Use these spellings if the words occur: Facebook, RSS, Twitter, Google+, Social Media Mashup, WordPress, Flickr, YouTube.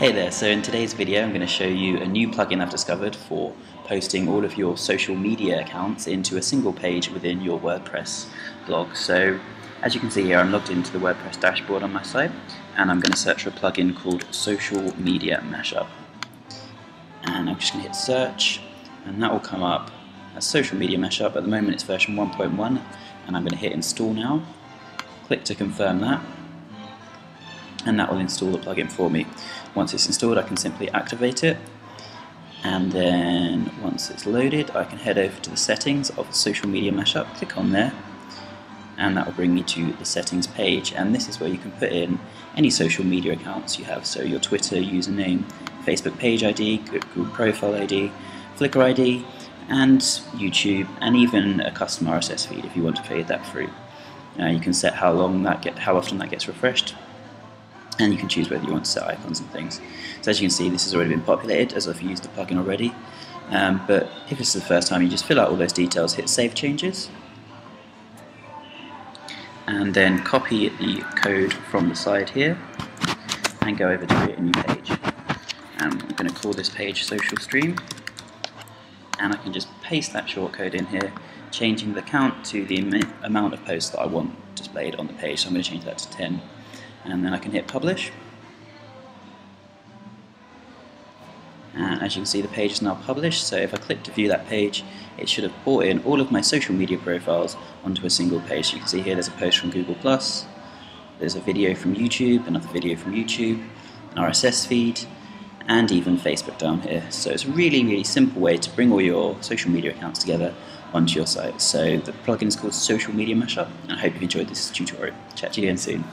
Hey there, so in today's video I'm going to show you a new plugin I've discovered for posting all of your social media accounts into a single page within your WordPress blog. So as you can see here, I'm logged into the WordPress dashboard on my site and I'm going to search for a plugin called Social Media Mashup. And I'm just going to hit search and that will come up as Social Media Mashup. At the moment it's version 1.1 and I'm going to hit install now. Click to confirm that. And that will install the plugin for me. Once it's installed I can simply activate it, and then once it's loaded I can head over to the settings of Social Media Mashup, click on there, and that will bring me to the settings page, and this is where you can put in any social media accounts you have, so your Twitter username, Facebook page ID, Google profile ID, Flickr ID, and YouTube, and even a custom RSS feed if you want to feed that through. You can set how often that gets refreshed, and you can choose whether you want to set icons and things. So as you can see, this has already been populated as I've used the plugin already, but if this is the first time, you just fill out all those details, hit save changes, and then copy the code from the side here and go over to create a new page. I'm going to call this page Social Stream, and I can just paste that shortcode in here, changing the count to the amount of posts that I want displayed on the page, so I'm going to change that to 10. And then I can hit publish, and as you can see the page is now published, so if I click to view that page it should have brought in all of my social media profiles onto a single page. So you can see here there's a post from Google+, there's a video from YouTube, another video from YouTube, an RSS feed, and even Facebook down here. So it's a really simple way to bring all your social media accounts together onto your site. So the plugin is called Social Media Mashup, and I hope you've enjoyed this tutorial. Chat to you again soon.